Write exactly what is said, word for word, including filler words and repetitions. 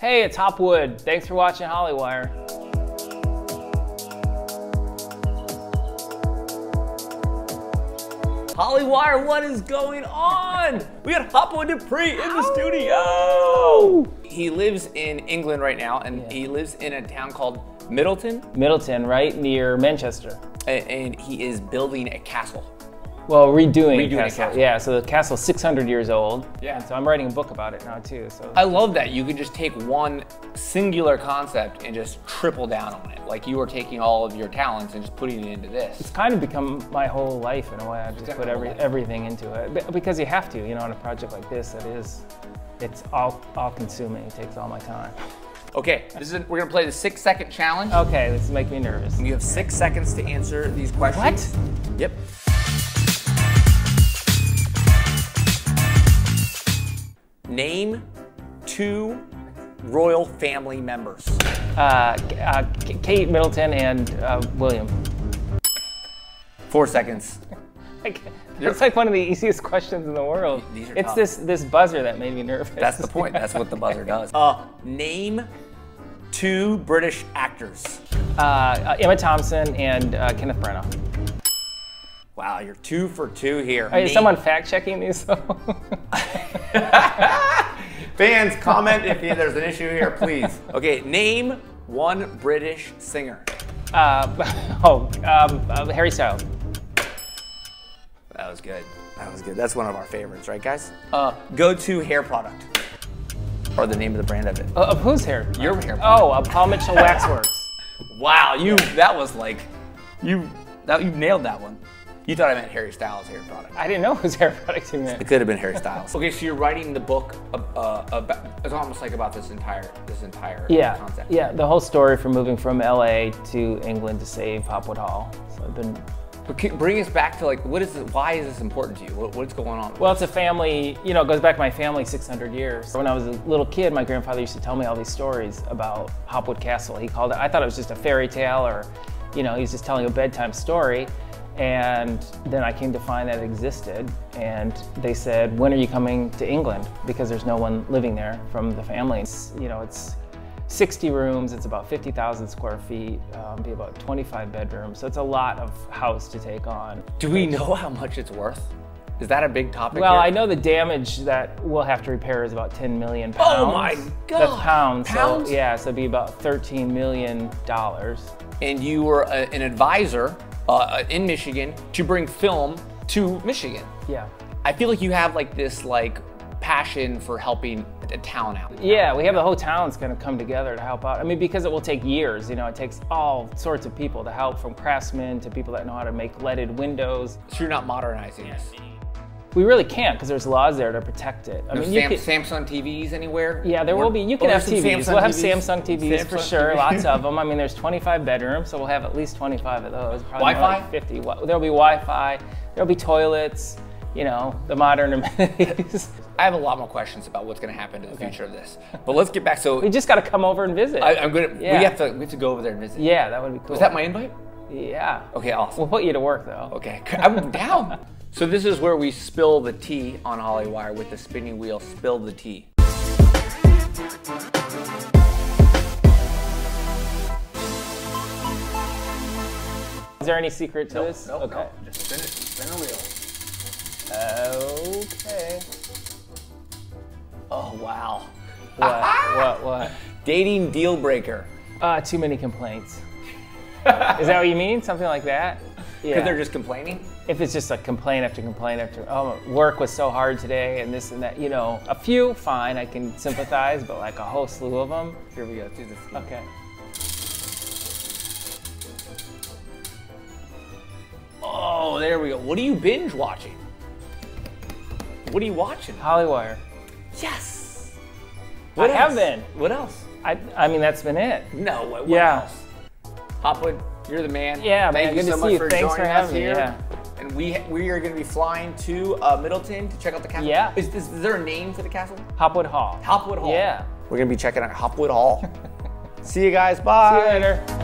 Hey, it's Hopwood. Thanks for watching Hollywire. Hollywire, what is going on? We got Hopwood DePree in the Ow. studio. He lives in England right now, and yeah. he lives in a town called Middleton. Middleton, right near Manchester. And, and he is building a castle. Well, redoing, redoing a, castle. a castle. Yeah, so the castle's six hundred years old. Yeah. And so I'm writing a book about it now too. So I love that you could just take one singular concept and just triple down on it. Like you were taking all of your talents and just putting it into this. It's kind of become my whole life in a way. I just put every, everything into it. Because you have to, you know, on a project like this, it is, it's all, all consuming. It takes all my time. Okay, this is, we're gonna play the six second challenge. Okay, this is making me nervous. You have six seconds to answer these questions. What? Yep. Name two royal family members. Uh, uh, Kate Middleton and uh, William. Four seconds. That's like one of the easiest questions in the world. These are it's tough. this this buzzer that made me nervous. That's the point. That's what the buzzer does. Uh, name two British actors. Uh, uh, Emma Thompson and uh, Kenneth Branagh. Wow, you're two for two here. Is name someone fact checking these? Fans, comment if you, there's an issue here, please. Okay, name one British singer. Uh, oh, um, uh, Harry Styles. That was good. That was good. That's one of our favorites, right, guys? Uh, go-to hair product, or the name of the brand of it. Uh, of whose hair? Your hair product. Oh, uh, Paul Mitchell Waxworks. Wow, you. That was like, you. That you nailed that one. You thought I meant Harry Styles' hair product. I didn't know whose hair product you meant. It could have been Harry Styles. Okay, so you're writing the book uh, about, it's almost like about this entire, this entire yeah, concept. Yeah, the whole story from moving from L A to England to save Hopwood Hall. So I've been. But bring us back to like, what is this, why is this important to you? What, what's going on? Well, it's a family, you know, it goes back to my family six hundred years. When I was a little kid, my grandfather used to tell me all these stories about Hopwood Castle. He called it, I thought it was just a fairy tale or, you know, he was just telling a bedtime story. And then I came to find that it existed. And they said, when are you coming to England? Because there's no one living there from the family. It's, you know, it's sixty rooms. It's about fifty thousand square feet. Um, be about twenty-five bedrooms. So it's a lot of house to take on. Do we know how much it's worth? Is that a big topic? Well, here? I know the damage that we'll have to repair is about ten million pounds. Oh my God. That's pounds. Pounds? So, yeah, so it'd be about thirteen million dollars. And you were a, an advisor Uh, in Michigan to bring film to Michigan. Yeah. I feel like you have like this like passion for helping a town out. Yeah, we have the whole town's gonna come together to help out. I mean, because it will take years, you know, it takes all sorts of people to help, from craftsmen to people that know how to make leaded windows. So you're not modernizing this? We really can't, because there's laws there to protect it. I no mean, you Sam could, Samsung T Vs anywhere? Yeah, there or, will be. You can have T Vs. Samsung we'll have T Vs. Samsung T Vs Samsung for sure, T V. Lots of them. I mean, there's twenty-five bedrooms, so we'll have at least twenty-five of those. Probably Wi-Fi? Like fifty. There'll be Wi-Fi, there'll be toilets, you know, the modern amenities. I have a lot more questions about what's going to happen to the okay. future of this. But let's get back, so. We just got to come over and visit. I, I'm gonna, yeah. we, have to, we have to go over there and visit. Yeah, that would be cool. Is that my invite? Yeah. Okay, awesome. We'll put you to work though. Okay, I'm down. So this is where we spill the tea on Hollywire with the spinning wheel. Spill the tea. Is there any secret to nope, this? Nope, okay. Nope. Just spin it. Spin the wheel. Okay. Oh wow. What? what? What? Dating deal breaker. Uh, too many complaints. Is that what you mean? Something like that? Yeah. Because they're just complaining? If it's just like complaint after complaint after, oh, work was so hard today and this and that, you know, a few, fine, I can sympathize, but like a whole slew of them. Here we go, do this. Okay. Oh, there we go. What are you binge watching? What are you watching? Hollywire. Yes. What I else? have been. What else? I, I mean, that's been it. No, what, what yeah. else? Hopwood, you're the man. Yeah, Thank man, you good so to much see you. for Thanks joining for having us here. Me, yeah. And we we are going to be flying to uh, Middleton to check out the castle. Yeah. Is, is, is there a name for the castle? Hopwood Hall. Hopwood Hall. Yeah. We're going to be checking out Hopwood Hall. See you guys. Bye. See you later.